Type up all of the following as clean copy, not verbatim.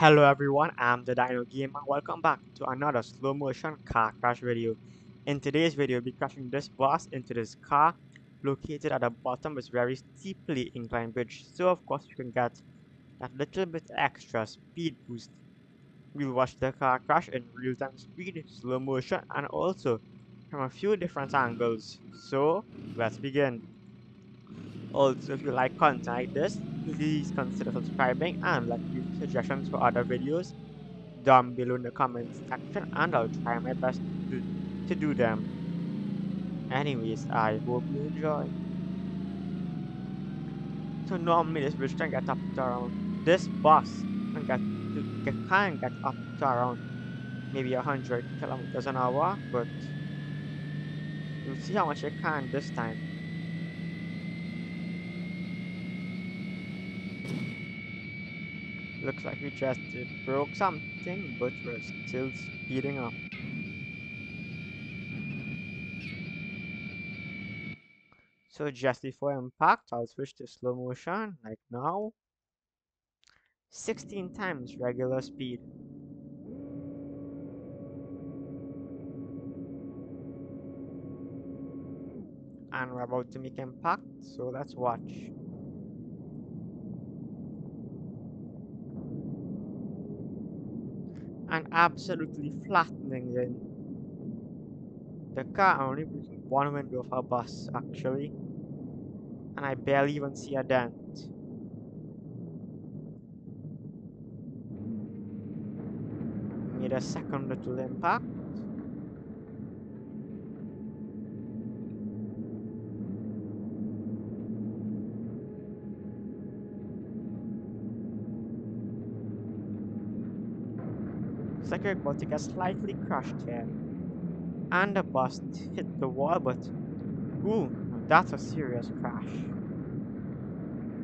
Hello everyone, I'm the Dino Gamer. Welcome back to another slow motion car crash video. In today's video, we'll be crashing this boss into this car located at the bottom of this very steeply inclined bridge. So of course you can get that little bit extra speed boost. We'll watch the car crash in real time speed, slow motion, and also from a few different angles. So let's begin. Also, if you like content like this, please consider subscribing and leave suggestions for other videos down below in the comments section, and I'll try my best to do them. Anyways, I hope you enjoy. So normally this bridge can get up to around, this boss can get up to around maybe 100 kilometers an hour, but we'll see how much it can this time. Looks like we just broke something, but we're still speeding up. So just before impact, I'll switch to slow motion, like now. 16 times regular speed. And we're about to make impact, so let's watch. And absolutely flattening the car, only breaking one window of our bus actually, and I barely even see a dent. Made a second little impact. Like we're about to get slightly crushed here, and the bus hit the wall, but ooh, that's a serious crash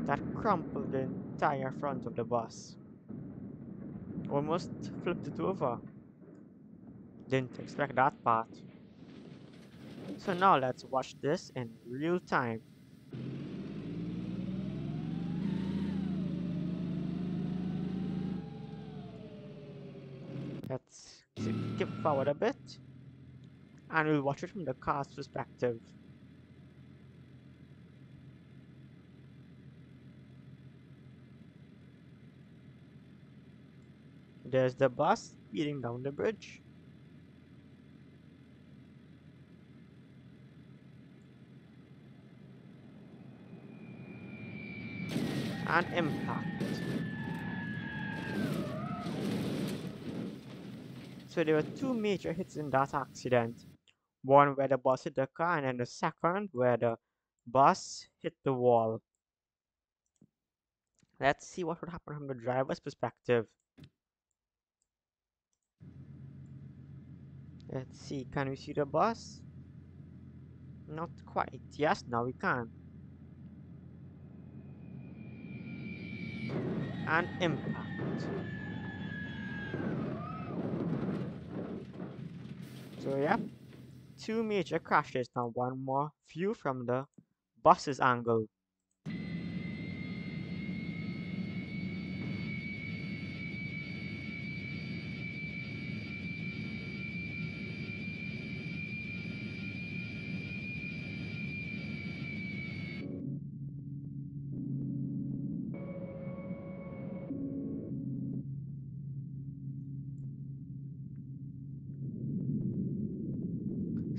that crumpled the entire front of the bus, almost flipped it over. Didn't expect that part. So now let's watch this in real time. Let's skip forward a bit, and we'll watch it from the car's perspective. There's the bus speeding down the bridge. And impact. So there were two major hits in that accident. One where the bus hit the car, and then the second where the bus hit the wall. Let's see what would happen from the driver's perspective. Let's see, can we see the bus? Not quite. Yes, now we can. And impact. So yeah, two major crashes. Now one more view from the bus's angle.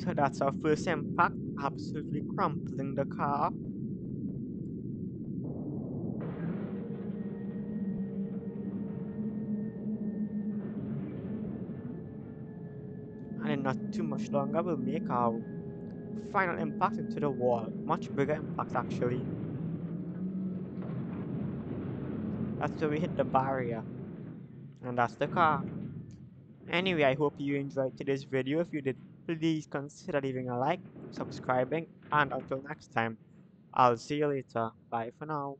So that's our first impact, absolutely crumpling the car. And in not too much longer, we'll make our final impact into the wall. Much bigger impact actually. That's where we hit the barrier. And that's the car. Anyway, I hope you enjoyed today's video. If you did, please consider leaving a like, subscribing, and until next time, I'll see you later. Bye for now.